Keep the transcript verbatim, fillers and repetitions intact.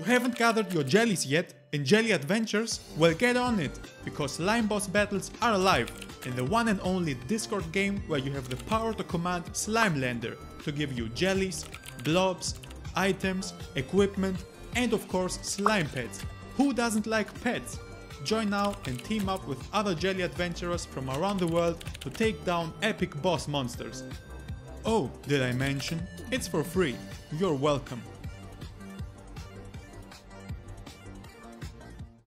You haven't gathered your jellies yet in Jelly Adventures? Well, get on it, because slime boss battles are alive in the one and only Discord game where you have the power to command Slime Lander to give you jellies, blobs, items, equipment, and of course slime pets. Who doesn't like pets? Join now and team up with other jelly adventurers from around the world to take down epic boss monsters. Oh, did I mention? It's for free. You're welcome.